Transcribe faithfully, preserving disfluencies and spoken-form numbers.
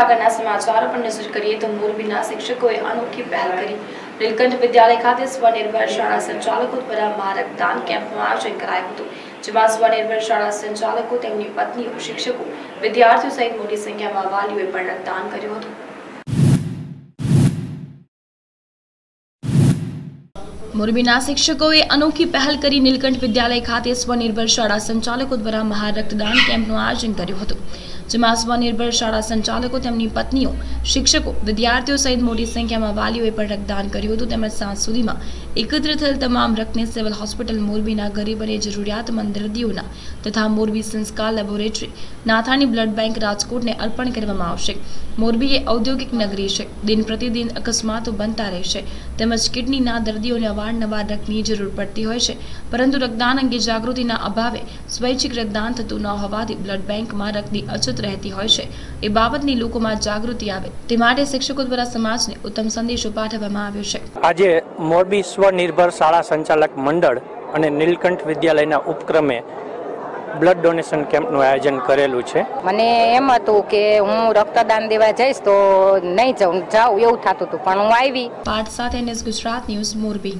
કાગળના સમાચાર પર નજર કરીએ તો મોરબીના શિક્ષકોએ અનોખી પહેલ કરી નીલકંઠ વિદ્યાલય ખાતે સ્વનિર્ભર શાળા સંચાલકો દ્વારા માર્ગદાન કેમ્પનું આયોજન કરાયું હતું જેમાં સ્વનિર્ભર શાળા સંચાલકો તેમની પત્નીઓ શિક્ષકો વિદ્યાર્થીઓ સહિત મોટી સંખ્યામાં વાલીઓએ પણ રક્તદાન કર્યું હતું। मोरबीना शिक्षकोए अनोखी पहल करी नीलकंठ विद्यालय खाते स्वनिर्भर शाला संचालकों द्वारा महारक्तदान केम्पनु आयोजन कर्यु हतु जेमां स्वनिर्भर शाला संचालकों तेमनी पत्नीओ शिक्षकों विद्यार्थीओ सहित मोटी संख्यामां वालीओए पण रक्तदान कर्यु हतुं तेमज साँज सुधीमां एकत्र थयेल तमाम रक्तने सिविल होस्पिटल मोरबीना गरीब अने जरूरियातमंद दर्दीओना तथा Morbi Sanskar laboratory Nathani blood bank राजकोटने अर्पण करवामां आवशे। मोरबी ए औद्योगिक नगरी छे, दिन प्रतिदिन अकस्मातो बनता रहे छे तेमज किडनीना दर्दीओने वारंवार रक्तनी जरूर पड़ती होय छे परंतु रक्तदान अंगे जागृतिना अभावे स्वैच्छिक रक्तदान थतुं न होवाथी ब्लड बेंकमां रक्तनी अछत रहेती होय छे। ए बाबतनी लोकोमां जागृति आवे ते माटे शिक्षको द्वारा समाजने उत्तम संदेशो पाठववामां आव्यो छे। आजे मोरबी स्वनिर्भर शाला संचालक मंडळ अने नीलकंठ विद्यालयना उपक्रमे ब्लड डोनेशन कैम्प नु आयोजन करेलू छे। मने एम हतुं के हूँ रक्तदान देवा जईश तो नहीं जाऊँ जाऊँ एवुं थातुं हतुं पण हूँ आवी। पाठ साथ N S Gujarat news Morbi.